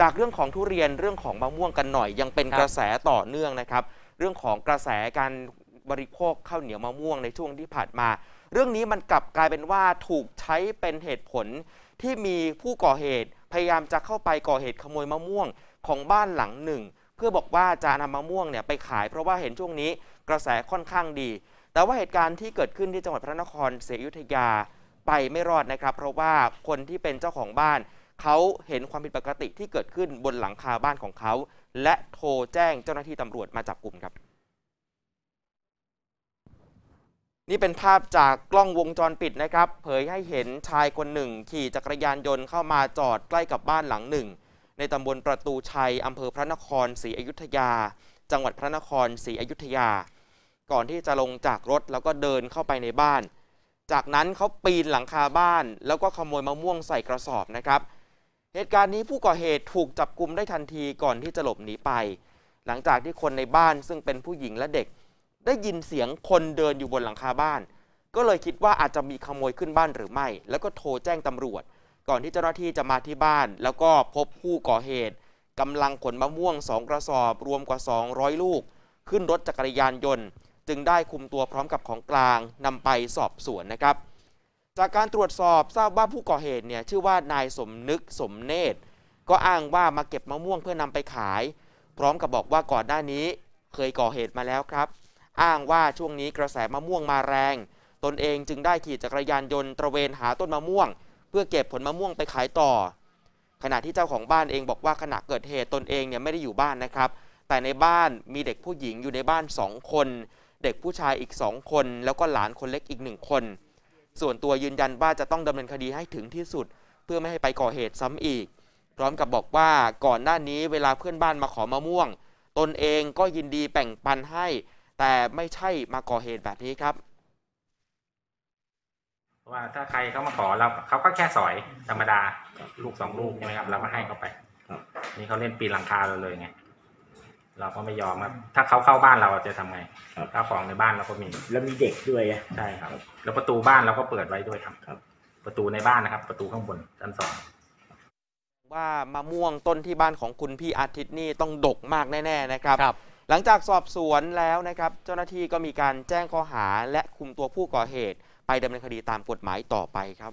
จากเรื่องของทุเรียนเรื่องของมะม่วงกันหน่อยยังเป็นกระแสต่อเนื่องนะครับเรื่องของกระแสการบริโภคข้าวเหนียวมะม่วงในช่วงที่ผ่านมาเรื่องนี้มันกลับกลายเป็นว่าถูกใช้เป็นเหตุผลที่มีผู้ก่อเหตุพยายามจะเข้าไปก่อเหตุขโมยมะม่วงของบ้านหลังหนึ่งเพื่อบอกว่าจะนำมะม่วงเนี่ยไปขายเพราะว่าเห็นช่วงนี้กระแสค่อนข้างดีแต่ว่าเหตุการณ์ที่เกิดขึ้นที่จังหวัดพระนครศรีอยุธยาไปไม่รอดนะครับเพราะว่าคนที่เป็นเจ้าของบ้านเขาเห็นความผิดปกติที่เกิดขึ้นบนหลังคาบ้านของเขาและโทรแจ้งเจ้าหน้าที่ตำรวจมาจับกลุ่มครับนี่เป็นภาพจากกล้องวงจรปิดนะครับเผยให้เห็นชายคนหนึ่งขี่จักรยานยนต์เข้ามาจอดใกล้กับบ้านหลังหนึ่งในตำบลประตูชัยอำเภอพระนครศรีอยุธยาจังหวัดพระนครศรีอยุธยาก่อนที่จะลงจากรถแล้วก็เดินเข้าไปในบ้านจากนั้นเขาปีนหลังคาบ้านแล้วก็ขโมยมะม่วงใส่กระสอบนะครับเหตุการณ์นี้ผู้ก่อเหตุถูกจับกุมได้ทันทีก่อนที่จะหลบหนีไปหลังจากที่คนในบ้านซึ่งเป็นผู้หญิงและเด็กได้ยินเสียงคนเดินอยู่บนหลังคาบ้านก็เลยคิดว่าอาจจะมีขโมยขึ้นบ้านหรือไม่แล้วก็โทรแจ้งตำรวจก่อนที่เจ้าหน้าที่จะมาที่บ้านแล้วก็พบผู้ก่อเหตุกำลังขนมะม่วง2กระสอบรวมกว่า200ลูกขึ้นรถจักรยานยนต์จึงได้คุมตัวพร้อมกับของกลางนำไปสอบสวนนะครับจากการตรวจสอบทราบว่าผู้ก่อเหตุเนี่ยชื่อว่านายสมนึกสมเนตรก็อ้างว่ามาเก็บมะม่วงเพื่อนำไปขายพร้อมกับบอกว่าก่อนหน้านี้เคยก่อเหตุมาแล้วครับอ้างว่าช่วงนี้กระแสมะม่วงมาแรงตนเองจึงได้ขี่จักรยานยนต์ตระเวนหาต้นมะม่วงเพื่อเก็บผลมะม่วงไปขายต่อขณะที่เจ้าของบ้านเองบอกว่าขณะเกิดเหตุตนเองเนี่ยไม่ได้อยู่บ้านนะครับแต่ในบ้านมีเด็กผู้หญิงอยู่ในบ้าน2คนเด็กผู้ชายอีก2คนแล้วก็หลานคนเล็กอีก1คนส่วนตัวยืนยันว่าจะต้องดำเนินคดีให้ถึงที่สุดเพื่อไม่ให้ไปก่อเหตุซ้ำอีกพร้อมกับบอกว่าก่อนหน้านี้เวลาเพื่อนบ้านมาขอมะม่วงตนเองก็ยินดีแบ่งปันให้แต่ไม่ใช่มาก่อเหตุแบบนี้ครับว่าถ้าใครเขามาขอเราเขาก็แค่สอยธรรมดาลูก2ลูกใช่ไหมครับเราก็ให้เขาไปนี่เขาเล่นปีนหลังคาเราเลยไงเราก็ไม่ยอมครับถ้าเขาเข้าบ้านเราจะทำไงข้าวของในบ้านเราก็มีแล้วมีเด็กด้วยใช่ครับแล้วประตูบ้านเราก็เปิดไว้ด้วยครับประตูในบ้านนะครับประตูข้างบนชั้น2ว่ามะม่วงต้นที่บ้านของคุณพี่อาทิตย์นี่ต้องดกมากแน่ๆนะครับหลังจากสอบสวนแล้วนะครับเจ้าหน้าที่ก็มีการแจ้งข้อหาและคุมตัวผู้ก่อเหตุไปดำเนินคดีตามกฎหมายต่อไปครับ